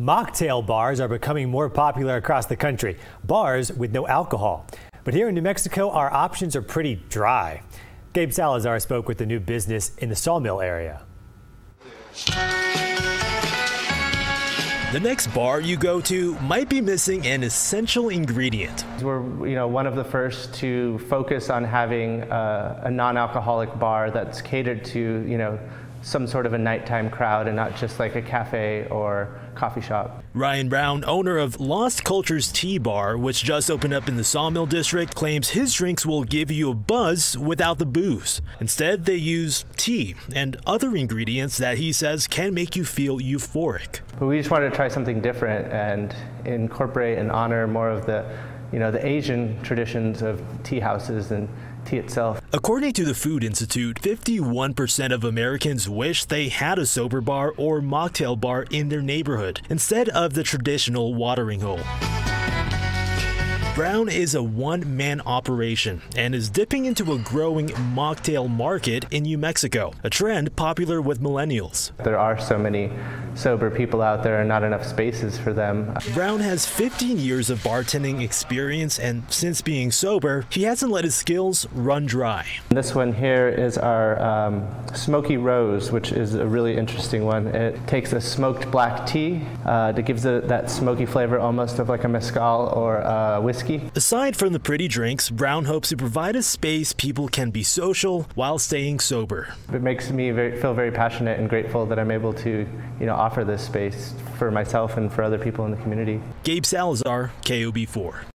Mocktail bars are becoming more popular across the country, bars with no alcohol. But here in New Mexico, our options are pretty dry. Gabe Salazar spoke with a new business in the Sawmill area. The next bar you go to might be missing an essential ingredient. We're, one of the first to focus on having a non-alcoholic bar that's catered to, some sort of a nighttime crowd and not just like a cafe or coffee shop. Ryan Brown, owner of Lost Cultures Tea Bar, which just opened up in the Sawmill District, claims his drinks will give you a buzz without the booze. Instead, they use tea and other ingredients that he says can make you feel euphoric. But we just wanted to try something different and incorporate and honor more of the, the Asian traditions of tea houses and tea itself. According to the Food Institute, 51% of Americans wish they had a sober bar or mocktail bar in their neighborhood instead of the traditional watering hole. Brown is a one-man operation and is dipping into a growing mocktail market in New Mexico, a trend popular with millennials. There are so many sober people out there and not enough spaces for them. Brown has 15 years of bartending experience, and since being sober, he hasn't let his skills run dry. This one here is our Smoky Rose, which is a really interesting one. It takes a smoked black tea that gives it that smoky flavor almost of like a mezcal or whiskey. Aside from the pretty drinks, Brown hopes to provide a space people can be social while staying sober. It makes me feel very passionate and grateful that I'm able to, offer this space for myself and for other people in the community. Gabe Salazar, KOB 4.